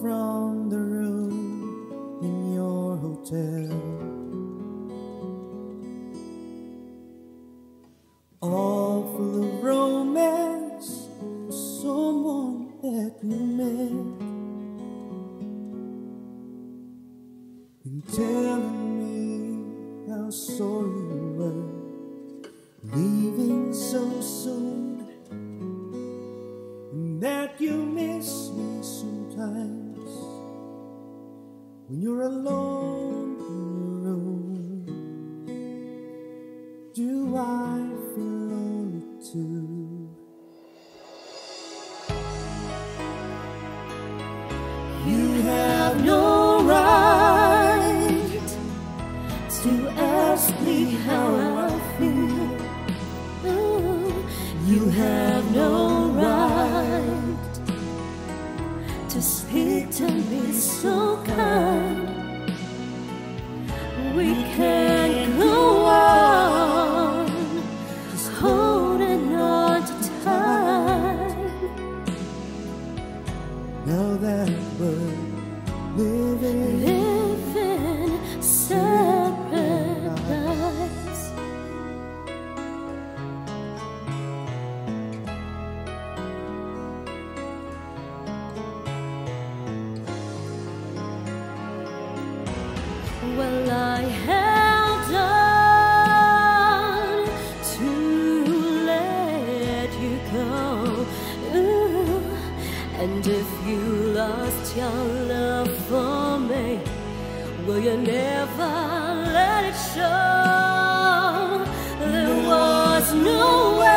from the room in your hotel. All full of romance, someone that we met, and telling me how sorry you were, leaving so soon, and that you miss me sometimes when you're alone in your room. Do I feel lonely too? You have no right to ask me how I feel. Ooh. You have no right to speak to me so kind. We can't go on just holding on to time. Now that we're living separate lives, well, I held on to let you go. Ooh. And if you lost your love for me, will you never let it show? There was no way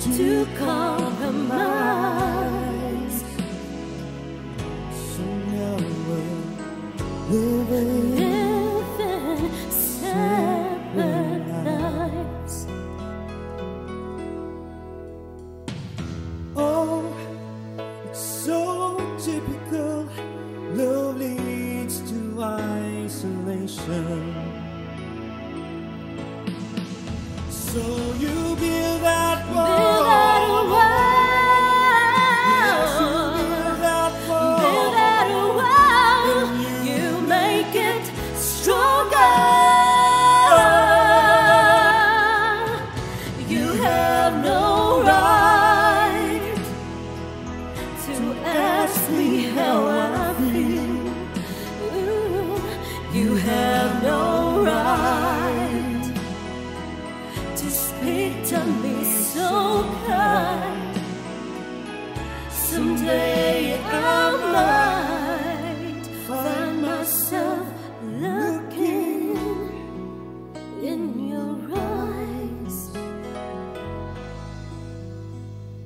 to compromise. So now we're living separate lives. Oh, it's so typical. Love leads to isolation. So you build that wall. Yes, you build that wall. And you make it stronger. You have no right to ask me how I feel. Ooh. You have no right to speak to me so kind. Someday I might find myself looking in your eyes,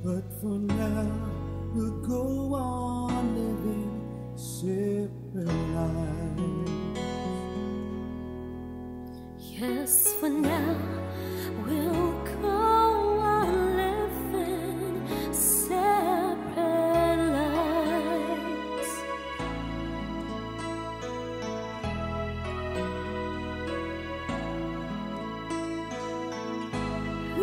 but for now we'll go on living separate lives. Yes, for now we'll go on living separate lives. Ooh.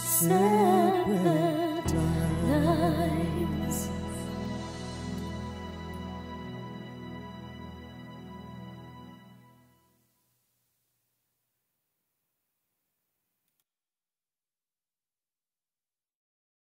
Separate.